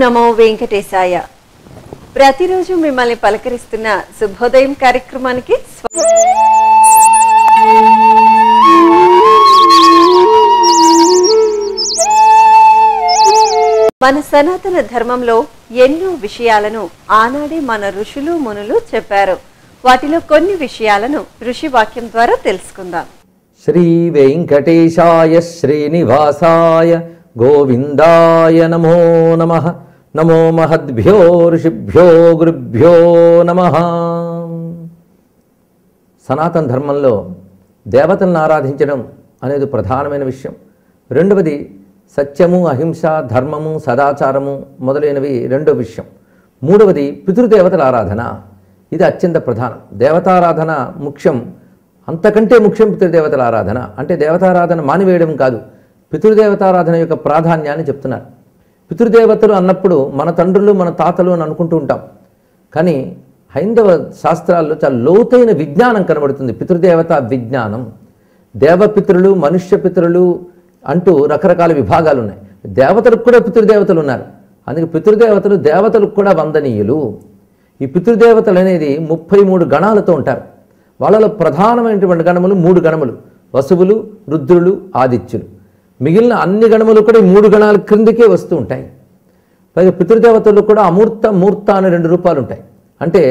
నమో వెంకటేశాయ. ప్రతిరోజు మిమ్మల్ని పలకరిస్తున్న శుభోదయం కార్యక్రమానికి మన సనాతన ధర్మంలో ఎన్నో విషయాలను ఆనాడే మన ఋషులు మునులు చెప్పారు. వాటిలో కొన్ని విషయాలను ఋషి వాక్యం ద్వారా తెలుసుకుందాం. శ్రీ వెంకటేశాయ శ్రీనివాసాయ గోవిందాయ నమో నమః. నమో మహద్భ్యో ఋషిభ్యో గురుభ్యో నమః. సనాతన ధర్మంలో దేవతలను ఆరాధించడం అనేది ప్రధానమైన విషయం. రెండవది సత్యము, అహింస, ధర్మము, సదాచారము మొదలైనవి రెండో విషయం. మూడవది పితృదేవతల ఆరాధన, ఇది అత్యంత ప్రధానం. దేవతారాధన ముఖ్యం, అంతకంటే ముఖ్యం పితృదేవతల ఆరాధన. అంటే దేవతారాధన మానివేయడం కాదు, పితృదేవతారాధన యొక్క ప్రాధాన్యాన్ని చెప్తున్నారు. పితృదేవతలు అన్నప్పుడు మన తండ్రులు మన తాతలు అని అనుకుంటూ ఉంటాం, కానీ హైందవ శాస్త్రాల్లో చాలా లోతైన విజ్ఞానం కనబడుతుంది. పితృదేవత విజ్ఞానం, దేవపితృలు, మనుష్య పితృలు అంటూ రకరకాల విభాగాలు ఉన్నాయి. దేవతలకు కూడా పితృదేవతలు ఉన్నారు. అందుకే పితృదేవతలు దేవతలకు కూడా వందనీయులు. ఈ పితృదేవతలు అనేది 33 గణాలతో ఉంటారు. వాళ్ళలో ప్రధానమైనటువంటి గణములు 3 గణములు, వసువులు, రుద్రులు, ఆదిత్యులు. మిగిలిన అన్ని గణములు కూడా 3 గణాల క్రిందకే వస్తూ ఉంటాయి. పైగా పితృదేవతలు కూడా అమూర్త, మూర్త అనే 2 రూపాలు ఉంటాయి. అంటే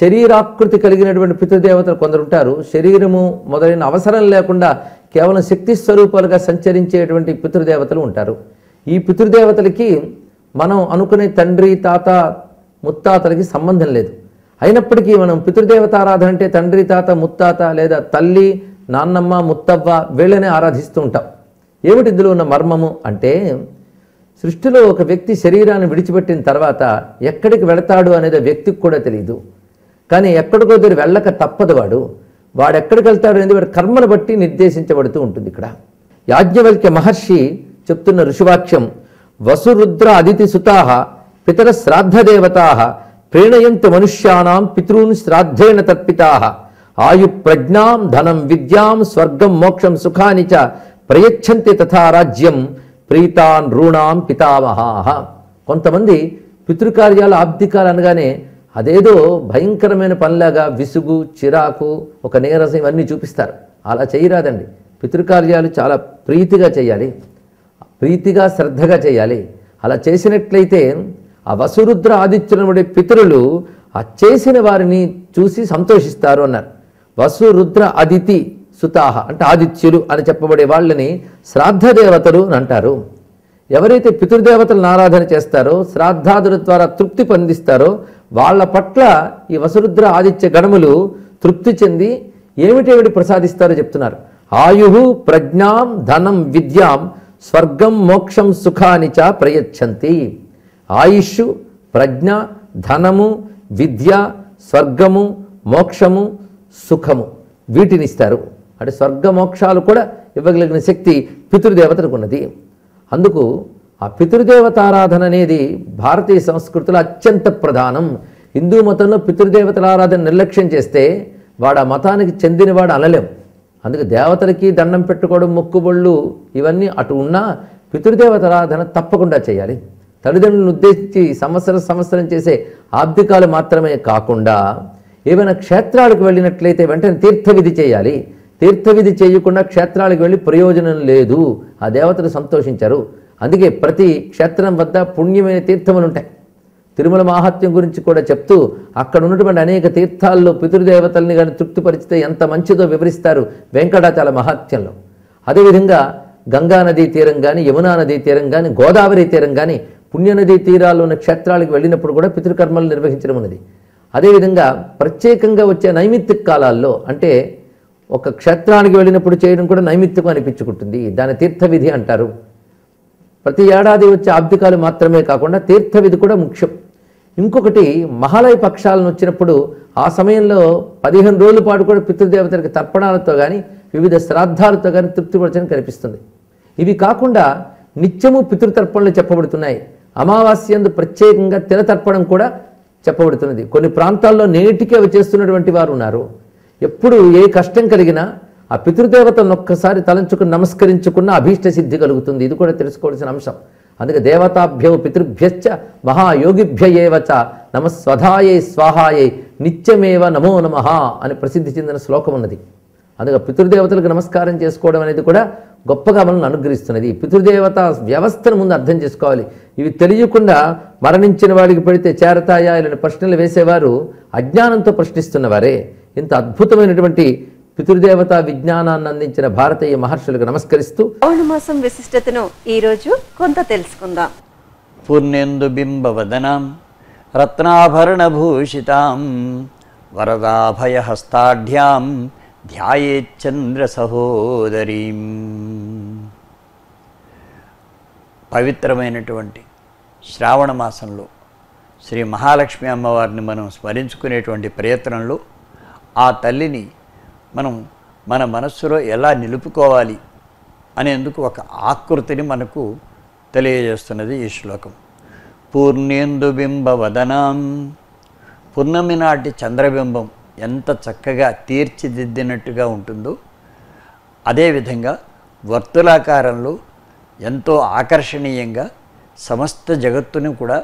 శరీరాకృతి కలిగినటువంటి పితృదేవతలు కొందరుంటారు. శరీరము మొదలైన అవసరం లేకుండా కేవలం శక్తి స్వరూపాలుగా సంచరించేటువంటి పితృదేవతలు ఉంటారు. ఈ పితృదేవతలకి మనం అనుకునే తండ్రి, తాత, ముత్తాతలకి సంబంధం లేదు. అయినప్పటికీ మనం పితృదేవతారాధన అంటే తండ్రి, తాత, ముత్తాత లేదా తల్లి, నాన్నమ్మ, ముత్తవ్వ వీళ్ళనే ఆరాధిస్తూ ఉంటాం. ఏమిటి ఇందులో ఉన్న మర్మము అంటే, సృష్టిలో ఒక వ్యక్తి శరీరాన్ని విడిచిపెట్టిన తర్వాత ఎక్కడికి వెళతాడు అనేది వ్యక్తికి కూడా తెలియదు. కానీ ఎక్కడికో దగ్గర వెళ్ళక తప్పదు. వాడెక్కడికి వెళ్తాడు అనేది వాడి కర్మను బట్టి నిర్దేశించబడుతూ ఉంటుంది. ఇక్కడ యాజ్ఞవల్క్య మహర్షి చెప్తున్న ఋషివాక్యం, వసురుద్ర అదితి సుతాః పితర శ్రాద్ధదేవతాః ప్రేణయంతు మనుష్యానాం పితృన్ శ్రాద్ధేన తర్పితాః ఆయు ప్రజ్ఞాం ధనం విద్యాం స్వర్గం మోక్షం సుఖాని చ ప్రయచ్ఛంతి తథా రాజ్యం ప్రీతాన్ ఋణాం పితామహాః. కొంతమంది పితృకార్యాల ఆబ్దికాలు అనగానే అదేదో భయంకరమైన పనిలాగా విసుగు, చిరాకు, ఒక నీరసం ఇవన్నీ చూపిస్తారు. అలా చేయరాదండి. పితృకార్యాలు చాలా ప్రీతిగా చేయాలి, ప్రీతిగా శ్రద్ధగా చేయాలి. అలా చేసినట్లయితే ఆ వసురుద్ర ఆదిత్యులనుడి పితరులు ఆ చేసిన వారిని చూసి సంతోషిస్తారు అన్నారు. వసురుద్ర అదితి సుతాహ అంటే ఆదిత్యులు అని చెప్పబడే వాళ్ళని శ్రాద్ధ దేవతలు అని అంటారు. ఎవరైతే పితృదేవతలను ఆరాధన చేస్తారో, శ్రాద్ధాదుల ద్వారా తృప్తి పొందిస్తారో వాళ్ళ పట్ల ఈ వసురుద్ర ఆదిత్య గణములు తృప్తి చెంది ఏమిటేమిటి ప్రసాదిస్తారో చెప్తున్నారు. ఆయు ప్రజ్ఞాం ధనం విద్యాం స్వర్గం మోక్షం సుఖాని చ ప్రయచ్ఛంతి. ఆయుష్, ప్రజ్ఞ, ధనము, విద్య, స్వర్గము, మోక్షము, సుఖము వీటినిస్తారు. అంటే స్వర్గమోక్షాలు కూడా ఇవ్వగలిగిన శక్తి పితృదేవతలకు ఉన్నది. అందుకు ఆ పితృదేవతారాధన అనేది భారతీయ సంస్కృతిలో అత్యంత ప్రధానం. హిందూ మతంలో పితృదేవతల ఆరాధన నిర్లక్ష్యం చేస్తే వాడు ఆ మతానికి చెందినవాడు అనలేం. అందుకే దేవతలకి దండం పెట్టుకోవడం, మొక్కుబళ్ళు ఇవన్నీ అటు ఉన్నా పితృదేవతారాధన తప్పకుండా చేయాలి. తల్లిదండ్రులను ఉద్దేశించి సంవత్సరం చేసే ఆబ్దికాలు మాత్రమే కాకుండా ఏమైనా క్షేత్రాలకు వెళ్ళినట్లయితే వెంటనే తీర్థవిధి చేయాలి. తీర్థవిధి చేయకుండా క్షేత్రాలకు వెళ్ళి ప్రయోజనం లేదు, ఆ దేవతలు సంతోషించరు. అందుకే ప్రతి క్షేత్రం వద్ద పుణ్యమైన తీర్థములు ఉంటాయి. తిరుమల మాహాత్యం గురించి కూడా చెప్తూ అక్కడ ఉన్నటువంటి అనేక తీర్థాల్లో పితృదేవతల్ని కానీ తృప్తిపరిచితే ఎంత మంచిదో వివరిస్తారు వెంకటాచల మహాత్యంలో. అదేవిధంగా గంగానదీ తీరం కానీ, యమునా నదీ తీరం కానీ, గోదావరి తీరం కానీ పుణ్యనదీ తీరాల్లో ఉన్న క్షేత్రాలకు వెళ్ళినప్పుడు కూడా పితృకర్మలు నిర్వహించడం ఉన్నది. అదేవిధంగా ప్రత్యేకంగా వచ్చే నైమిత్తిక కాలాల్లో, అంటే ఒక క్షేత్రానికి వెళ్ళినప్పుడు చేయడం కూడా నైమిత్తికం అనిపించుకుంటుంది. దాని తీర్థవిధి అంటారు. ప్రతి ఏడాది వచ్చే ఆబ్దికాలు మాత్రమే కాకుండా తీర్థవిధి కూడా ముఖ్యం. ఇంకొకటి మహాలయ పక్షాలను వచ్చినప్పుడు ఆ సమయంలో 15 రోజుల పాటు కూడా పితృదేవతలకు తర్పణాలతో కానీ వివిధ శ్రాద్ధాలతో కానీ తృప్తిపరచడం కనిపిస్తుంది. ఇవి కాకుండా నిత్యము పితృతర్పణలు చెప్పబడుతున్నాయి. అమావాస్యందు ప్రత్యేకంగా తిలతర్పణం కూడా చెప్పబడుతున్నది. కొన్ని ప్రాంతాల్లో నేటికే చేస్తున్నటువంటి వారు ఉన్నారు. ఎప్పుడు ఏ కష్టం కలిగినా ఆ పితృదేవతను ఒక్కసారి తలంచుకుని నమస్కరించుకున్న అభీష్ట సిద్ధి కలుగుతుంది. ఇది కూడా తెలుసుకోవాల్సిన అంశం. అందుకే దేవతాభ్యో పితృభ్యశ్చ మహాయోగిభ్యయేవచ నమస్వధాయై స్వాహాయై నిత్యమేవ నమో నమః అని ప్రసిద్ధి చెందిన శ్లోకం ఉన్నది. అందుకే పితృదేవతలకు నమస్కారం చేసుకోవడం అనేది కూడా గొప్పగా మనల్ని అనుగ్రహిస్తున్నది. పితృదేవత వ్యవస్థను ముందు అర్థం చేసుకోవాలి. ఇవి తెలియకుండా మరణించిన వాడికి పెడితే చేరతాయా ఇలాంటి ప్రశ్నలు వేసేవారు అజ్ఞానంతో ప్రశ్నిస్తున్నవారే. ఇంత అద్భుతమైనటువంటి పితృదేవత విజ్ఞానాన్ని అందించిన భారతీయ మహర్షులకు నమస్కరిస్తూ పౌర్ణమాసం విశిష్టతను ఈరోజు కొంత తెలుసుకుందాం. పూర్ణేందు బింబవదనాం రత్నాభరణ భూషితాం వరదాభయహస్తాఢ్యాం ధ్యాయే చంద్ర సహోదరీం. పవిత్రమైనటువంటి శ్రావణ మాసంలో శ్రీ మహాలక్ష్మి అమ్మవారిని మనం స్మరించుకునేటువంటి ప్రయత్నంలో ఆ తల్లిని మనం మన మనస్సులో ఎలా నిలుపుకోవాలి అనేందుకు ఒక ఆకృతిని మనకు తెలియజేస్తున్నది ఈ శ్లోకం. పూర్ణేందుబింబవదనం, పూర్ణమి నాటి చంద్రబింబం ఎంత చక్కగా తీర్చిదిద్దినట్టుగా ఉంటుందో అదేవిధంగా వర్తులాకారంలో ఎంతో ఆకర్షణీయంగా సమస్త జగత్తును కూడా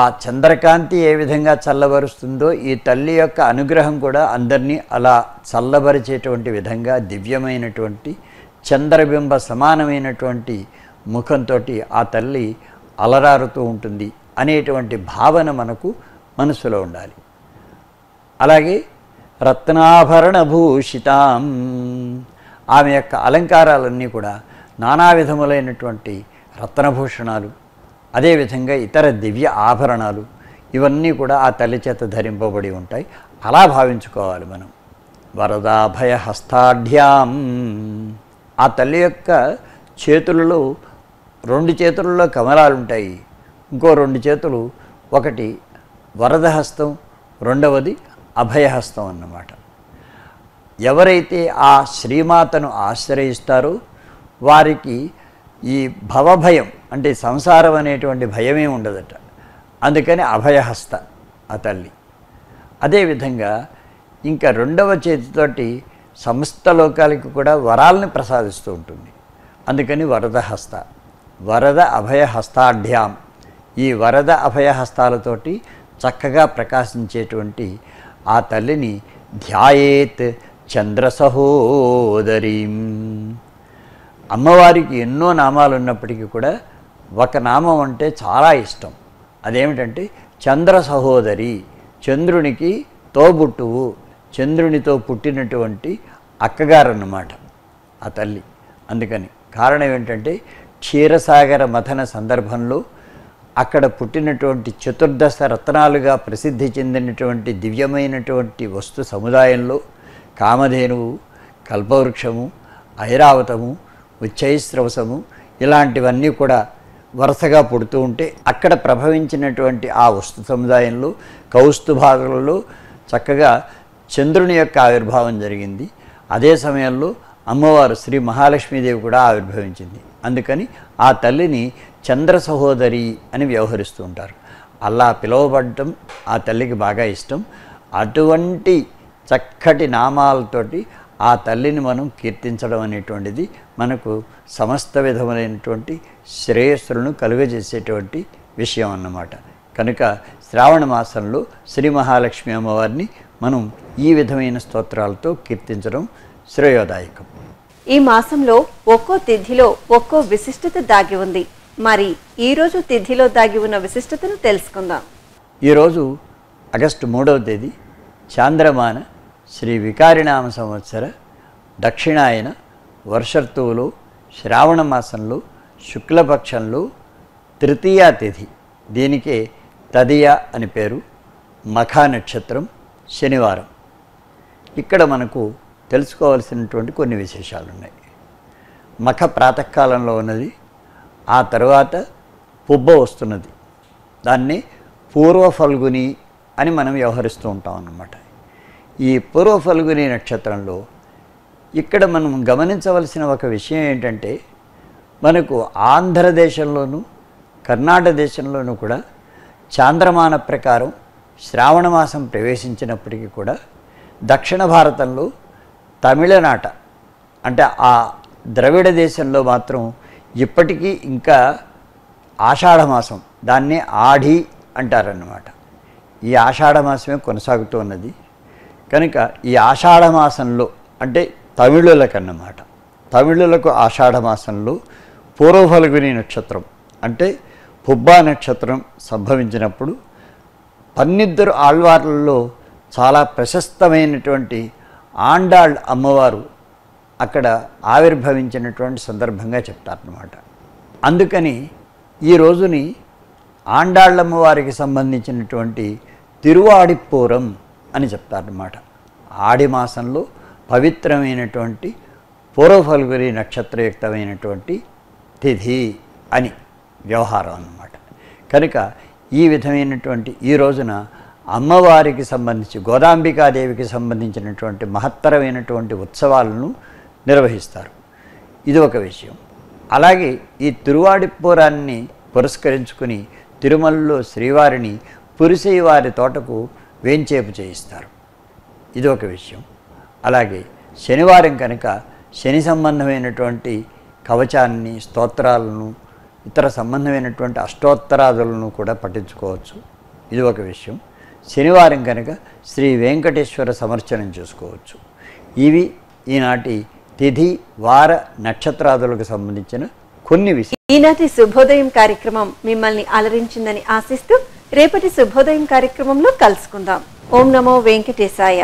ఆ చంద్రకాంతి ఏ విధంగా చల్లబరుస్తుందో ఈ తల్లి యొక్క అనుగ్రహం కూడా అందరినీ అలా చల్లబరిచేటువంటి విధంగా దివ్యమైనటువంటి చంద్రబింబ సమానమైనటువంటి ముఖంతో ఆ తల్లి అలరారుతూ ఉంటుంది అనేటువంటి భావన మనకు మనసులో ఉండాలి. అలాగే రత్నాభరణ భూషితాం, ఆమె యొక్క అలంకారాలన్నీ కూడా నానా విధములైనటువంటి రత్నభూషణాలు అదేవిధంగా ఇతర దివ్య ఆభరణాలు ఇవన్నీ కూడా ఆ తల్లి చేత ధరింపబడి ఉంటాయి. అలా భావించుకోవాలి మనం. వరదాభయ హస్తాఢ్యాం, ఆ తల్లి యొక్క చేతులలో రెండు చేతులలో కమలాలు ఉంటాయి. ఇంకో రెండు చేతులు, ఒకటి వరదహస్తం, రెండవది అభయహస్తం అన్నమాట. ఎవరైతే ఆ శ్రీమాతను ఆశ్రయిస్తారో వారికి ఈ భవభయం అంటే సంసారం అనేటువంటి భయమే ఉండదట. అందుకని అభయహస్త ఆ తల్లి. అదేవిధంగా ఇంకా రెండవ చేతితోటి సమస్త లోకాలకి కూడా వరాలను ప్రసాదిస్తూ ఉంటుంది. అందుకని వరదహస్త, వరద అభయహస్తాఢ్యాం, ఈ వరద అభయహస్తాలతోటి చక్కగా ప్రకాశించేటువంటి ఆ తల్లిని ధ్యాయేత్ చంద్ర సహోదరీం. అమ్మవారికి ఎన్నో నామాలు ఉన్నప్పటికీ కూడా ఒక నామం అంటే చాలా ఇష్టం. అదేమిటంటే చంద్ర సహోదరి, చంద్రునికి తోబుట్టువు, చంద్రునితో పుట్టినటువంటి అక్కగారు అన్నమాట ఆ తల్లి. అందుకని కారణం ఏంటంటే క్షీరసాగర మథన సందర్భంలో అక్కడ పుట్టినటువంటి చతుర్దశ రత్నాలుగా ప్రసిద్ధి చెందినటువంటి దివ్యమైనటువంటి వస్తు సముదాయంలో కామధేనువు, కల్పవృక్షము, ఐరావతము, ఉచ్చైశ్రవసము ఇలాంటివన్నీ కూడా వరుసగా పుడుతూ ఉంటే అక్కడ ప్రభవించినటువంటి ఆ వస్తు సముదాయంలో కౌస్తుభాగంలో చక్కగా చంద్రుని యొక్క ఆవిర్భావం జరిగింది. అదే సమయంలో అమ్మవారు శ్రీ మహాలక్ష్మీదేవి కూడా ఆవిర్భవించింది. అందుకని ఆ తల్లిని చంద్ర సహోదరి అని వ్యవహరిస్తూ ఉంటారు. అలా పిలువబడటం ఆ తల్లికి బాగా ఇష్టం. అటువంటి చక్కటి నామాలతోటి ఆ తల్లిని మనం కీర్తించడం అనేటువంటిది మనకు సమస్త విధములైనటువంటి శ్రేయస్సులను కలుగజేసేటువంటి విషయం అన్నమాట. కనుక శ్రావణ మాసంలో శ్రీ మహాలక్ష్మి అమ్మవారిని మనం ఈ విధమైన స్తోత్రాలతో కీర్తించడం శ్రేయోదాయకం. ఈ మాసంలో ఒక్కో తిథిలో ఒక్కో విశిష్టత దాగి ఉంది. మరి ఈరోజు తిథిలో దాగి ఉన్న విశిష్టతను తెలుసుకుందాం. ఈరోజు ఆగస్టు 3వ తేదీ చాంద్రమాన శ్రీ వికారినామ సంవత్సర దక్షిణాయన వర్షర్తువులో శ్రావణ మాసంలో శుక్లపక్షంలో 3వ తిథి. దీనికే తదియ అని పేరు. మఖా నక్షత్రం, శనివారం. ఇక్కడ మనకు తెలుసుకోవాల్సినటువంటి కొన్ని విశేషాలు ఉన్నాయి. మఖ ప్రాతకాలంలో ఉన్నది, ఆ తర్వాత పుబ్బ వస్తున్నది. దాన్ని పూర్వ ఫల్గుని అని మనం వ్యవహరిస్తూ ఉంటాం అన్నమాట. ఈ పూర్వ ఫల్గుని నక్షత్రంలో ఇక్కడ మనం గమనించవలసిన ఒక విషయం ఏంటంటే, మనకు ఆంధ్రదేశంలోనూ కర్ణాటక దేశంలోనూ కూడా చాంద్రమాన ప్రకారం శ్రావణ మాసం ప్రవేశించినప్పటికీ కూడా దక్షిణ భారతంలో తమిళనాట అంటే ఆ ద్రవిడ దేశంలో మాత్రం ఇప్పటికీ ఇంకా ఆషాఢమాసం, దాన్నే ఆఢి అంటారన్నమాట. ఈ ఆషాఢమాసమే కొనసాగుతూ ఉన్నది కనుక ఈ ఆషాఢమాసంలో అంటే తమిళులకన్నమాట, తమిళులకు ఆషాఢమాసంలో పూర్వ ఫల్గుని నక్షత్రం అంటే పుబ్బా నక్షత్రం సంభవించినప్పుడు 12 ఆళ్వార్లలో చాలా ప్రశస్తమైనటువంటి ఆండాళ్ అమ్మవారు అక్కడ ఆవిర్భవించినటువంటి సందర్భంగా చెప్తారన్నమాట. అందుకని ఈ రోజుని ఆండాళ్ళమ్మవారికి సంబంధించినటువంటి తిరువాడిపూరం అని చెప్తారన్నమాట. ఆడి మాసంలో పవిత్రమైనటువంటి పూర్వ ఫల్గుని నక్షత్రయుక్తమైనటువంటి తిథి అని వ్యవహారం అన్నమాట. కనుక ఈ విధమైనటువంటి ఈ రోజున అమ్మవారికి సంబంధించి గోదాంబికాదేవికి సంబంధించినటువంటి మహత్తరమైనటువంటి ఉత్సవాలను నిర్వహిస్తారు. ఇది ఒక విషయం. అలాగే ఈ తిరువాడిపూరాన్ని పురస్కరించుకుని తిరుమలలో శ్రీవారిని పురిసేవారి తోటకు వేంచేపు చేయిస్తారు. ఇది ఒక విషయం. అలాగే శనివారం కనుక శని సంబంధమైనటువంటి కవచాన్ని, స్తోత్రాలను, ఇతర సంబంధమైనటువంటి అష్టోత్తరాదులను కూడా పఠించుకోవచ్చు. ఇది ఒక విషయం. శనివారం కనుక శ్రీ వెంకటేశ్వర సమర్చనం చేసుకోవచ్చు. ఇవి ఈనాటి తిథి, వార, నక్షత్రాదులకు సంబంధించిన కొన్ని విషయం. ఈనాటి శుభోదయం కార్యక్రమం మిమ్మల్ని అలరించిందని ఆశిస్తూ రేపటి శుభోదయం కార్యక్రమంలో కలుసుకుందాం. ఓం నమో వెంకటేశాయ.